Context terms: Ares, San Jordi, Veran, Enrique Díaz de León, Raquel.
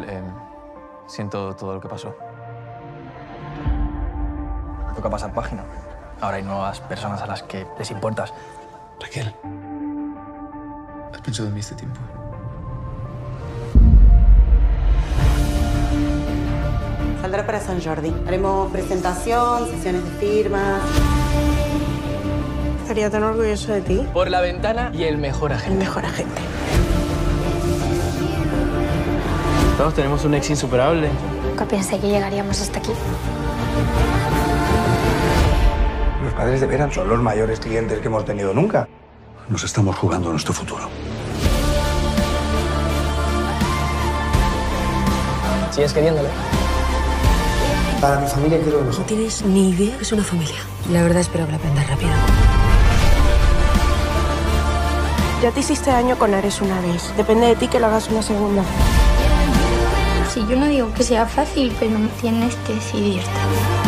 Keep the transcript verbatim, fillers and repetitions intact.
difícil. Eh, siento todo lo que pasó. Me toca pasar página. Ahora hay nuevas personas a las que les importas. Raquel, ¿has pensado en mí este tiempo? Saldrá para San Jordi. Haremos presentación, sesiones de firmas. Estaría tan orgulloso de ti. Por la ventana y el mejor agente. El mejor agente. Todos tenemos un ex insuperable. Nunca pensé que llegaríamos hasta aquí. Los padres de Veran son los mayores clientes que hemos tenido nunca. Nos estamos jugando nuestro futuro. ¿Sigues queriéndole? Para mi familia quiero lo mejor. No tienes ni idea que es una familia. La verdad espero que la aprendas rápido. Ya te hiciste daño con Ares una vez. Depende de ti que lo hagas una segunda. Sí, yo no digo que sea fácil, pero tienes que decidirte.